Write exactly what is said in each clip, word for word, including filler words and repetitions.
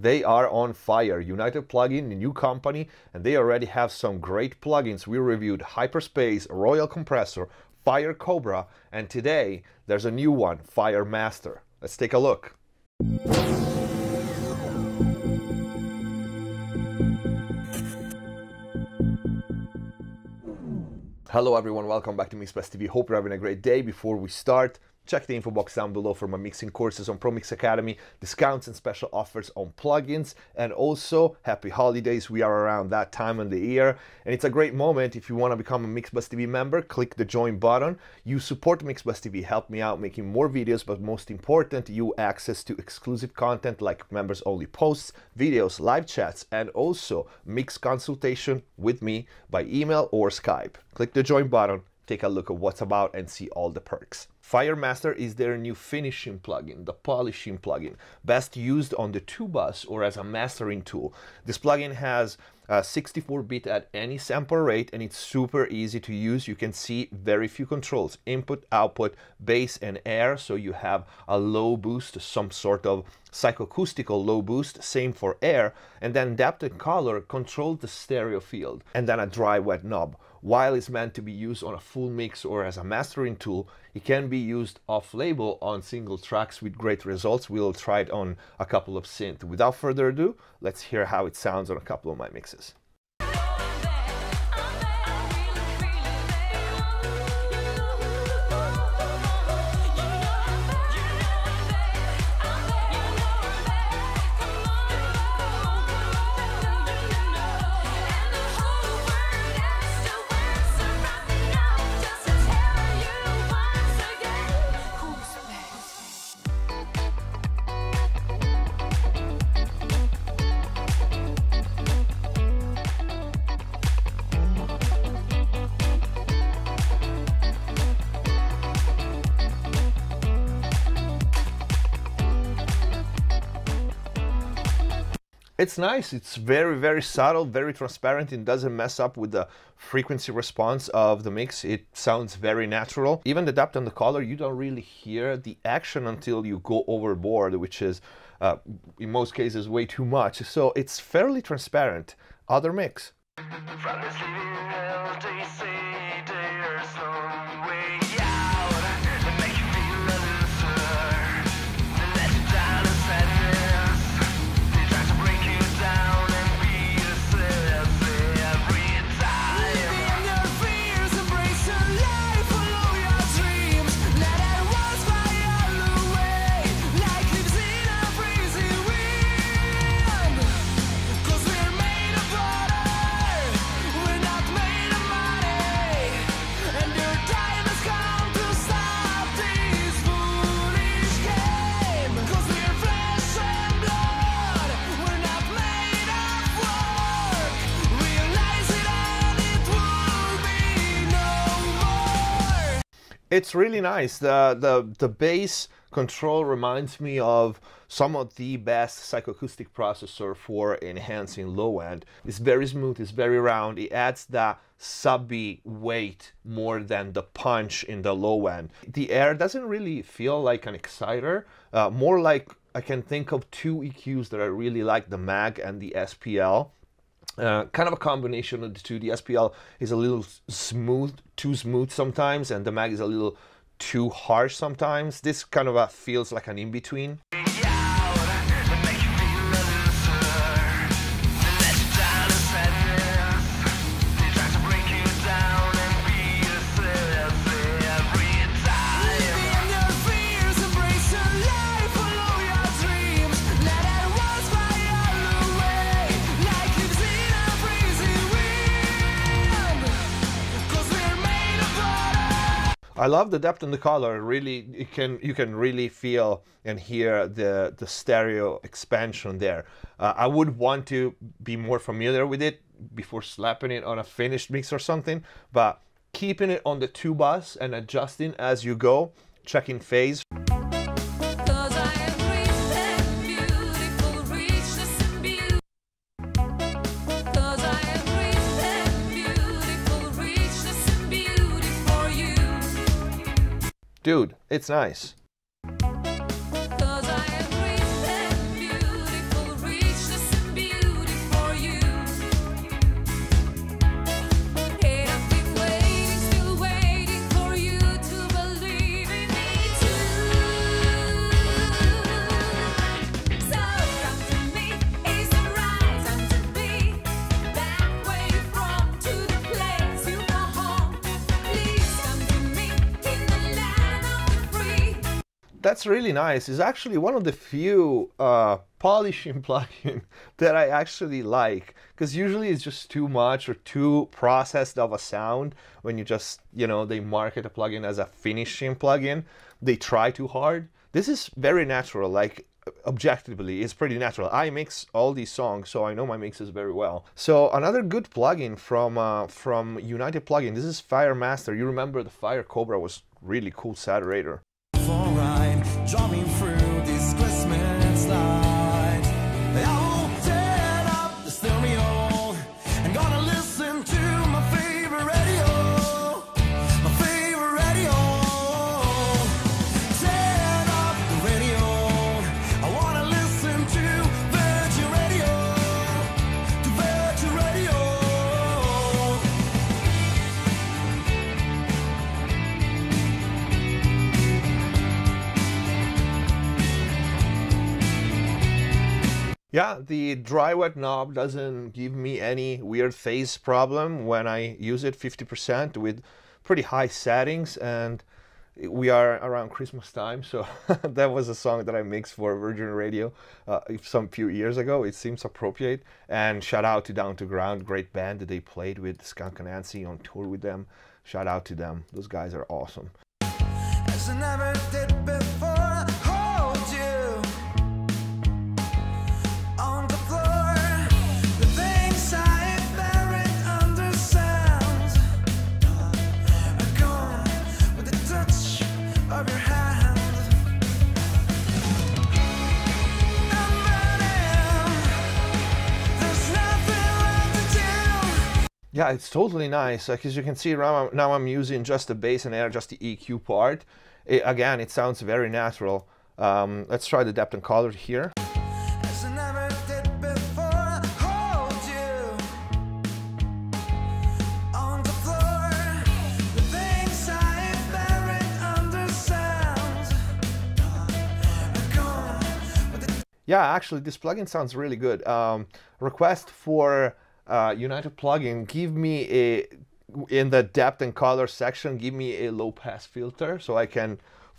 They are on fire. United Plugin, a new company, and they already have some great plugins. We reviewed Hyperspace, Royal Compressor, Fire Cobra, and today there's a new one, Fire Master. Let's take a look. Hello everyone, welcome back to MixbusTV. Hope you're having a great day. Before we start, check the info box down below for my mixing courses on ProMix Academy, discounts and special offers on plugins, and also happy holidays. We are around that time of the year, and it's a great moment. If you want to become a MixbusTV member, click the join button. You support MixbusTV, help me out making more videos, but most important, you access to exclusive content like members only posts, videos, live chats, and also mix consultation with me by email or Skype. Click the join button, take a look at what's about, and see all the perks. Fire Master is their new finishing plugin, the polishing plugin, best used on the two bus or as a mastering tool. This plugin has sixty-four bit uh, at any sample rate, and it's super easy to use. You can see very few controls: input, output, bass, and air. So you have a low boost, some sort of psychoacoustical low boost, same for air, and then depth and color control the stereo field, and then a dry wet knob. While it's meant to be used on a full mix or as a mastering tool, it can be used off-label on single tracks with great results. We'll try it on a couple of synths. Without further ado, let's hear how it sounds on a couple of my mixes. It's nice, it's very, very subtle, very transparent, and doesn't mess up with the frequency response of the mix. It sounds very natural. Even the depth and the color, you don't really hear the action until you go overboard, which is, uh, in most cases, way too much. So it's fairly transparent. Other mix. It's really nice. The, the, the bass control reminds me of some of the best psychoacoustic processor for enhancing low end. It's very smooth, it's very round. It adds that subby weight more than the punch in the low end. The air doesn't really feel like an exciter, uh, more like I can think of two E Qs that I really like, the Mag and the S P L. Uh, kind of a combination of the two. The S P L is a little smooth, too smooth sometimes, and the Mag is a little too harsh sometimes. This kind of uh, feels like an in-between. I love the depth and the color. Really, you can you can really feel and hear the the stereo expansion there. Uh, I would want to be more familiar with it before slapping it on a finished mix or something. But keeping it on the two bus and adjusting as you go, checking phase. Dude, it's nice. 'Cause I reach that beautiful reach. that's really nice. It's actually one of the few uh, polishing plugin that I actually like, because usually it's just too much or too processed of a sound when you just, you know, they market a plugin as a finishing plugin. They try too hard. This is very natural, like objectively, it's pretty natural. I mix all these songs, so I know my mixes very well. So another good plugin from uh, from United Plugin, this is Fire Master. You remember the Fire Cobra was really cool saturator. Yeah, the dry wet knob doesn't give me any weird phase problem when I use it fifty percent with pretty high settings, and we are around Christmas time, so that was a song that I mixed for Virgin Radio uh, some few years ago. It seems appropriate, and shout out to Down to Ground, great band that they played with Skunk Anansie on tour with them. Shout out to them, those guys are awesome. As I never did before. Yeah, it's totally nice. Like, as you can see, now I'm using just the bass and air, just the E Q part. It, again, it sounds very natural. Um, let's try the depth and color here. Yeah, actually, this plugin sounds really good. Um, request for Uh, United Plugin, give me a, in the depth and color section, give me a low pass filter so I can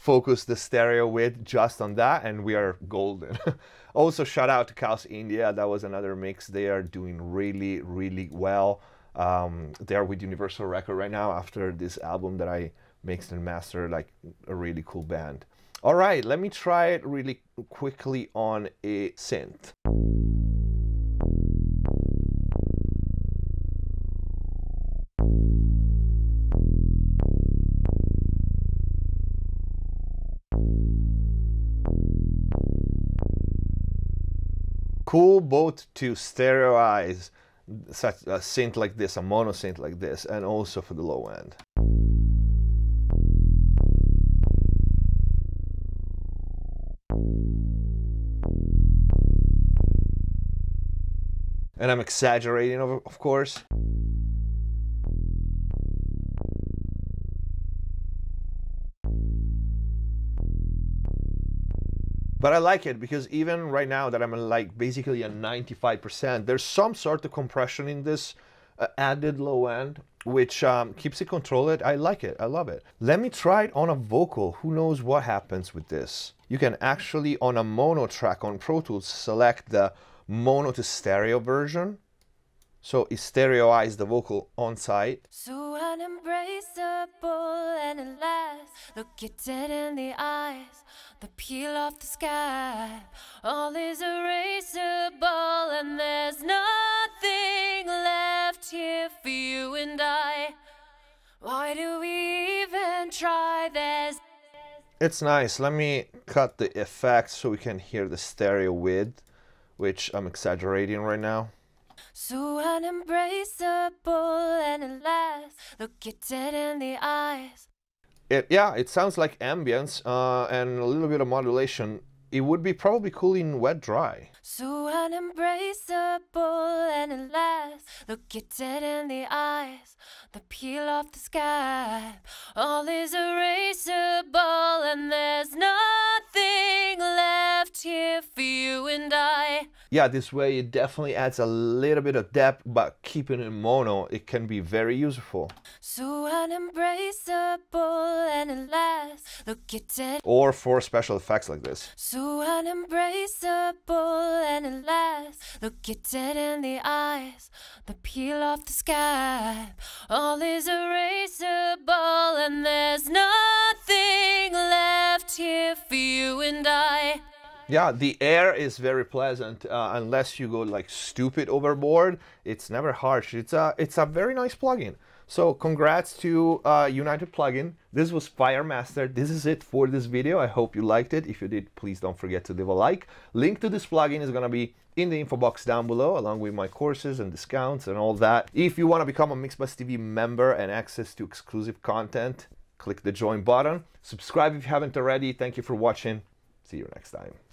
focus the stereo width just on that, and we are golden. Also, shout out to Chaos India. That was another mix. They are doing really, really well. Um, they are with Universal Record right now after this album that I mixed and mastered, like a really cool band. All right, let me try it really quickly on a synth. Cool both to stereoize such a synth like this, a mono synth like this, and also for the low end. And I'm exaggerating, of course. But I like it because even right now that I'm like basically at ninety-five percent, there's some sort of compression in this uh, added low end, which um, keeps it controlled. I like it. I love it. Let me try it on a vocal. Who knows what happens with this? You can actually, on a mono track on Pro Tools, select the mono to stereo version. So it stereoized the vocal on site. So unembraceable and at last, look you dead in the eyes, the peel off the sky. All is erasable and there's nothing left here for you and I. Why do we even try this? It's nice. Let me cut the effects so we can hear the stereo width, which I'm exaggerating right now. So unembraceable and at last, look you dead in the eyes. It, yeah, it sounds like ambience uh, and a little bit of modulation it would be probably cool in wet dry. So unembraceable and at last, look it dead in the eyes, the peel off the sky. All is erasable and there's nothing left here for you and I. Yeah, this way it definitely adds a little bit of depth, but keeping it mono, it can be very useful. So unembraceable and at last, look it dead. Or for special effects like this. So unembraceable and at last, look it dead in the eyes, the peel off the sky. All is erasable and there's nothing left here for you and I. Yeah, the air is very pleasant, uh, unless you go like stupid overboard. It's never harsh. It's a, it's a very nice plugin. So congrats to uh, United Plugin. This was Fire Master. This is it for this video. I hope you liked it. If you did, please don't forget to leave a like. Link to this plugin is gonna be in the info box down below, along with my courses and discounts and all that. If you wanna become a MixbusTV member and access to exclusive content, click the join button. Subscribe if you haven't already. Thank you for watching. See you next time.